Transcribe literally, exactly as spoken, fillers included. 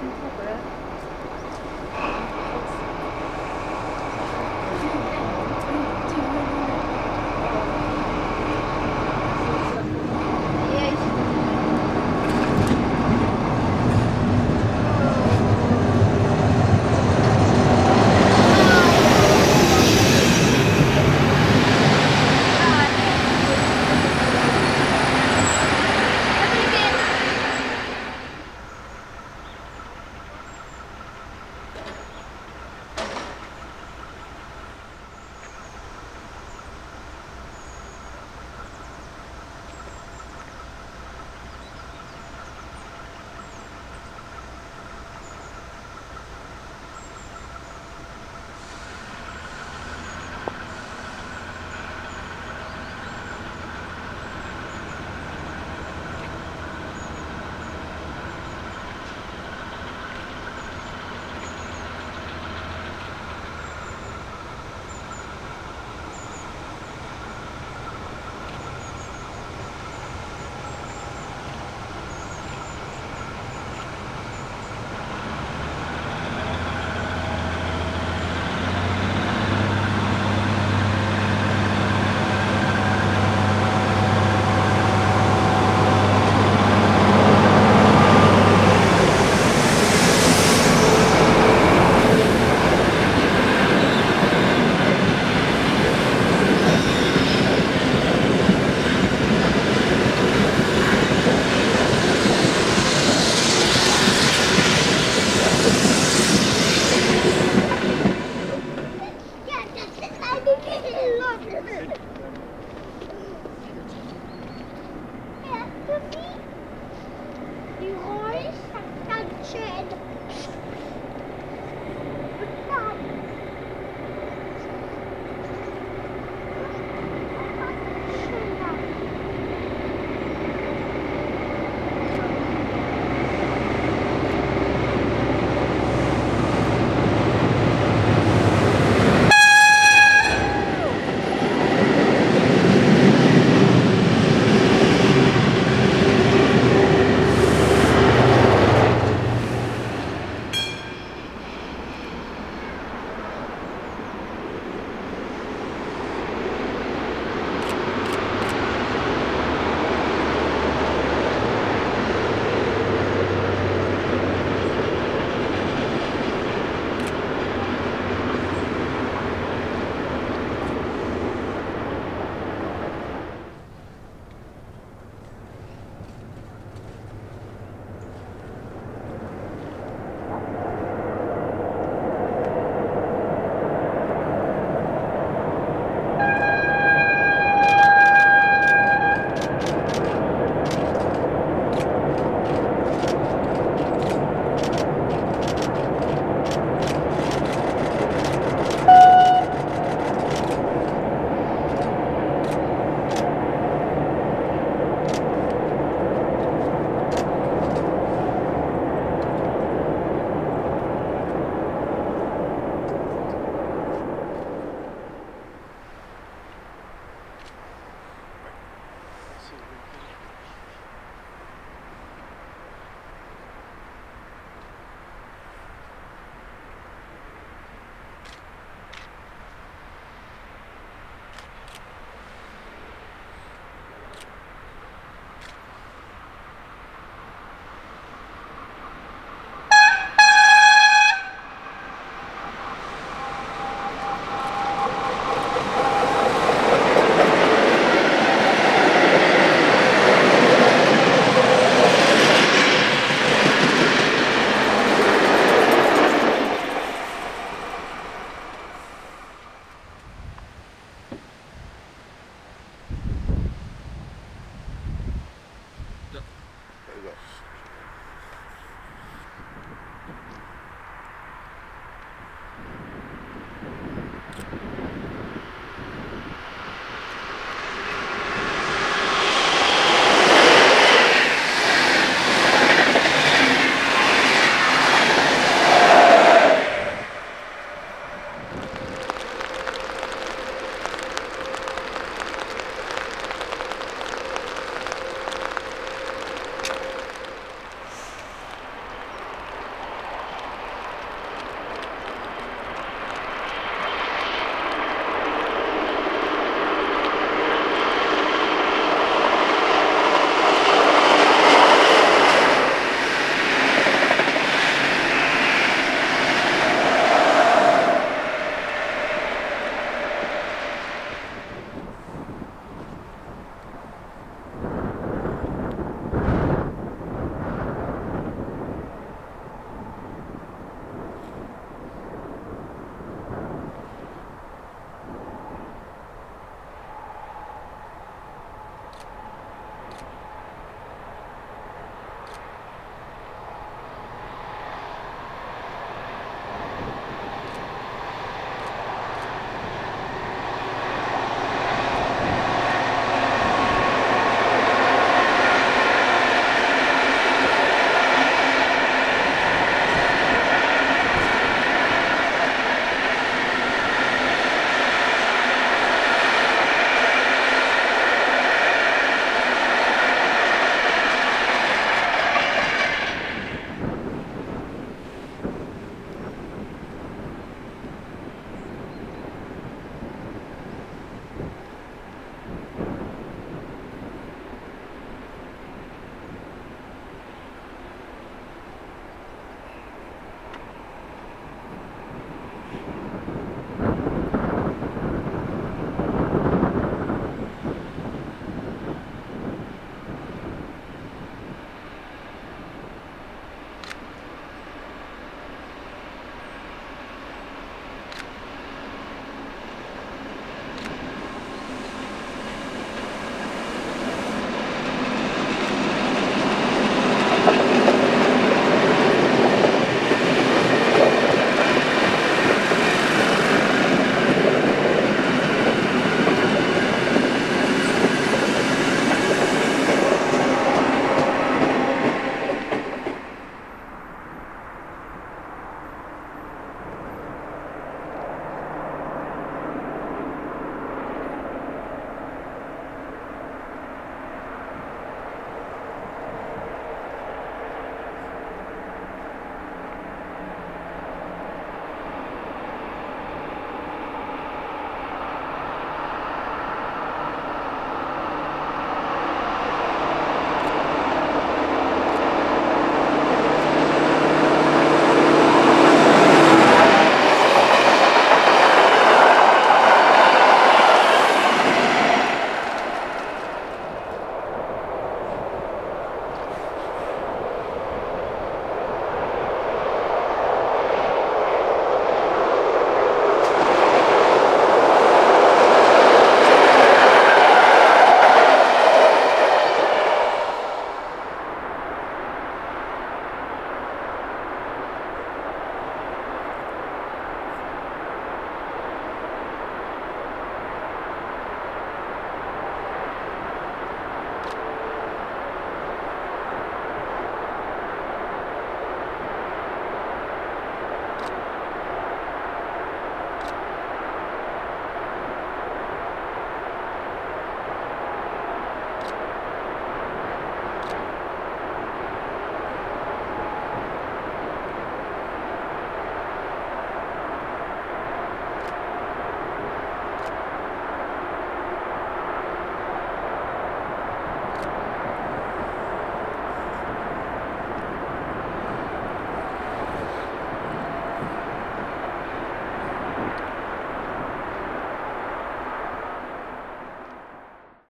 You always have to